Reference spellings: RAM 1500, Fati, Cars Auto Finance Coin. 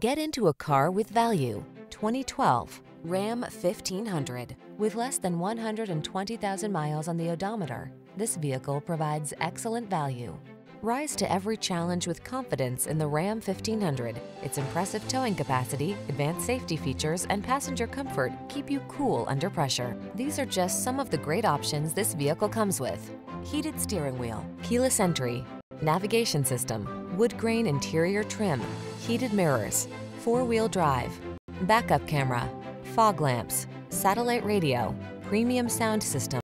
Get into a car with value. 2012 Ram 1500. With less than 120,000 miles on the odometer, this vehicle provides excellent value. Rise to every challenge with confidence in the Ram 1500. Its impressive towing capacity, advanced safety features, and passenger comfort keep you cool under pressure. These are just some of the great options this vehicle comes with: heated steering wheel, keyless entry, navigation system, wood grain interior trim, heated mirrors, four-wheel drive, backup camera, fog lamps, satellite radio, premium sound system.